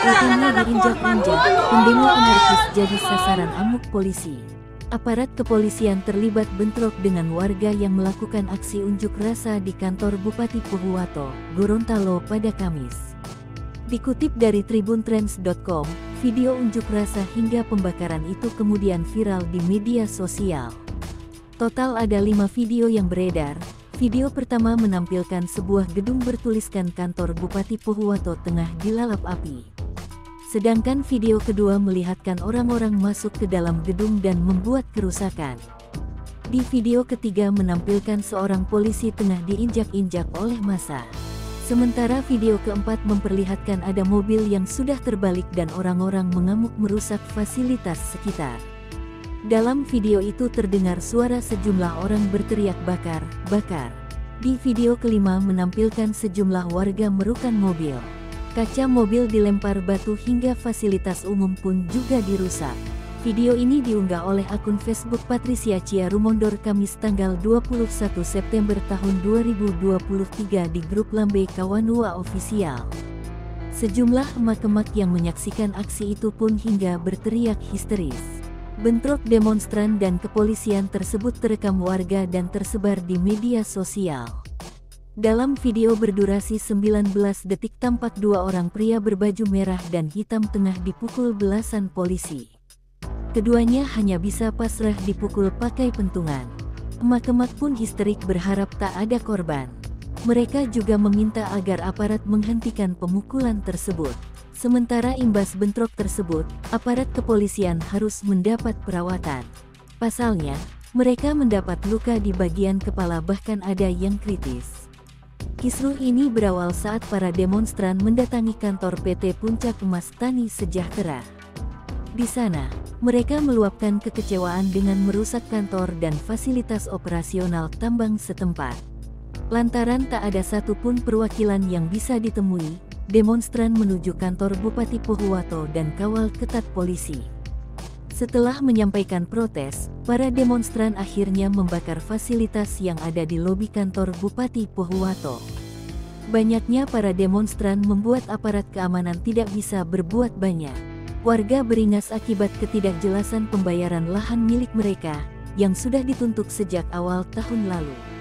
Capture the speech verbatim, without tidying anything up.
Katanya diinjak injak, pendemo anarkis jadi sasaran amuk polisi. Aparat kepolisian terlibat bentrok dengan warga yang melakukan aksi unjuk rasa di kantor Bupati Pohuwato, Gorontalo pada Kamis. Dikutip dari Tribuntrends titik com, video unjuk rasa hingga pembakaran itu kemudian viral di media sosial. Total ada lima video yang beredar. Video pertama menampilkan sebuah gedung bertuliskan kantor Bupati Pohuwato tengah dilalap api. Sedangkan video kedua melihatkan orang-orang masuk ke dalam gedung dan membuat kerusakan. Di video ketiga menampilkan seorang polisi tengah diinjak-injak oleh massa. Sementara video keempat memperlihatkan ada mobil yang sudah terbalik dan orang-orang mengamuk merusak fasilitas sekitar. Dalam video itu terdengar suara sejumlah orang berteriak bakar, bakar. Di video kelima menampilkan sejumlah warga merukan mobil. Kaca mobil dilempar batu hingga fasilitas umum pun juga dirusak. Video ini diunggah oleh akun Facebook Patricia Ciarumondor Kamis tanggal dua puluh satu September tahun dua ribu dua puluh tiga di grup Lambe Kawanua Official. Sejumlah emak-emak yang menyaksikan aksi itu pun hingga berteriak histeris. Bentrok demonstran dan kepolisian tersebut terekam warga dan tersebar di media sosial. Dalam video berdurasi sembilan belas detik tampak dua orang pria berbaju merah dan hitam tengah dipukul belasan polisi. Keduanya hanya bisa pasrah dipukul pakai pentungan. Emak-emak pun histerik berharap tak ada korban. Mereka juga meminta agar aparat menghentikan pemukulan tersebut. Sementara imbas bentrok tersebut, aparat kepolisian harus mendapat perawatan. Pasalnya, mereka mendapat luka di bagian kepala bahkan ada yang kritis. Kisruh ini berawal saat para demonstran mendatangi kantor P T Puncak Emas Tani Sejahtera. Di sana, mereka meluapkan kekecewaan dengan merusak kantor dan fasilitas operasional tambang setempat. Lantaran tak ada satupun perwakilan yang bisa ditemui, demonstran menuju kantor Bupati Pohuwato dan kawal ketat polisi. Setelah menyampaikan protes, para demonstran akhirnya membakar fasilitas yang ada di lobi kantor Bupati Pohuwato. Banyaknya para demonstran membuat aparat keamanan tidak bisa berbuat banyak. Warga beringas akibat ketidakjelasan pembayaran lahan milik mereka yang sudah dituntut sejak awal tahun lalu.